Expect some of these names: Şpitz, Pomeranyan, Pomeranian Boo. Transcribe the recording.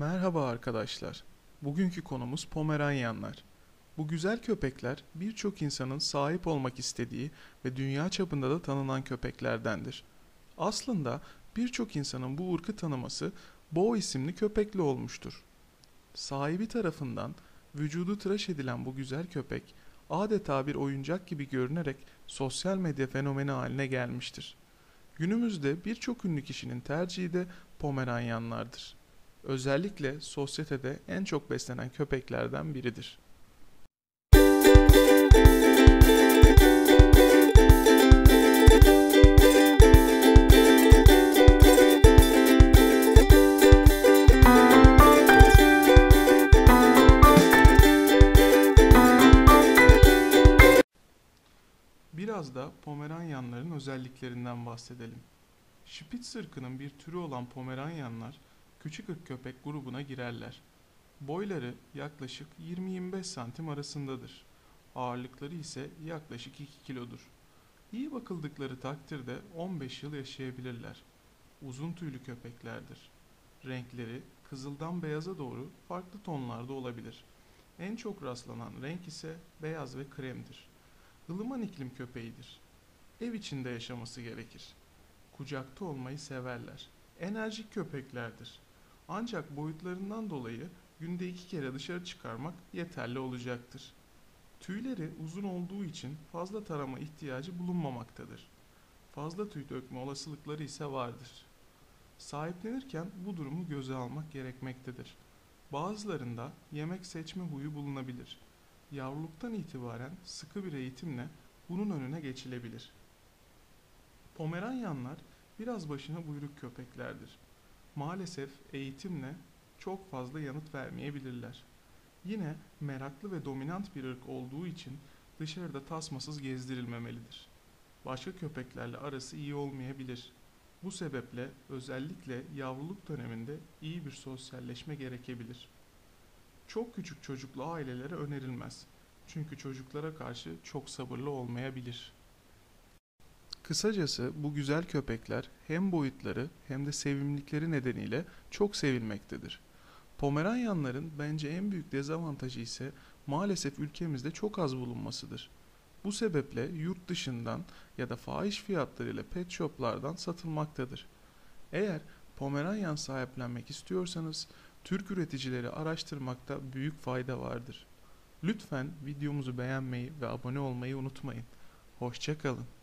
Merhaba arkadaşlar. Bugünkü konumuz Pomeranyanlar. Bu güzel köpekler birçok insanın sahip olmak istediği ve dünya çapında da tanınan köpeklerdendir. Aslında birçok insanın bu ırkı tanıması Boo isimli köpekle olmuştur. Sahibi tarafından vücudu tıraş edilen bu güzel köpek adeta bir oyuncak gibi görünerek sosyal medya fenomeni haline gelmiştir. Günümüzde birçok ünlü kişinin tercihi de Pomeranyanlardır. Özellikle sosyetede en çok beslenen köpeklerden biridir. Biraz da Pomeranyanların özelliklerinden bahsedelim. Şpitz ırkının bir türü olan Pomeranyanlar küçük ırk köpek grubuna girerler. Boyları yaklaşık 20-25 santim arasındadır. Ağırlıkları ise yaklaşık 2 kilodur. İyi bakıldıkları takdirde 15 yıl yaşayabilirler. Uzun tüylü köpeklerdir. Renkleri kızıldan beyaza doğru farklı tonlarda olabilir. En çok rastlanan renk ise beyaz ve kremdir. Ilıman iklim köpeğidir. Ev içinde yaşaması gerekir. Kucakta olmayı severler. Enerjik köpeklerdir. Ancak boyutlarından dolayı günde 2 kere dışarı çıkarmak yeterli olacaktır. Tüyleri uzun olduğu için fazla tarama ihtiyacı bulunmamaktadır. Fazla tüy dökme olasılıkları ise vardır. Sahiplenirken bu durumu göze almak gerekmektedir. Bazılarında yemek seçme huyu bulunabilir. Yavruluktan itibaren sıkı bir eğitimle bunun önüne geçilebilir. Pomeranyanlar biraz başına buyruk köpeklerdir. Maalesef eğitimle çok fazla yanıt vermeyebilirler. Yine meraklı ve dominant bir ırk olduğu için dışarıda tasmasız gezdirilmemelidir. Başka köpeklerle arası iyi olmayabilir. Bu sebeple özellikle yavruluk döneminde iyi bir sosyalleşme gerekebilir. Çok küçük çocuklu ailelere önerilmez. Çünkü çocuklara karşı çok sabırlı olmayabilir. Kısacası bu güzel köpekler hem boyutları hem de sevimlilikleri nedeniyle çok sevilmektedir. Pomeranyanların bence en büyük dezavantajı ise maalesef ülkemizde çok az bulunmasıdır. Bu sebeple yurt dışından ya da fahiş fiyatlarıyla pet shoplardan satılmaktadır. Eğer Pomeranyan sahiplenmek istiyorsanız Türk üreticileri araştırmakta büyük fayda vardır. Lütfen videomuzu beğenmeyi ve abone olmayı unutmayın. Hoşça kalın.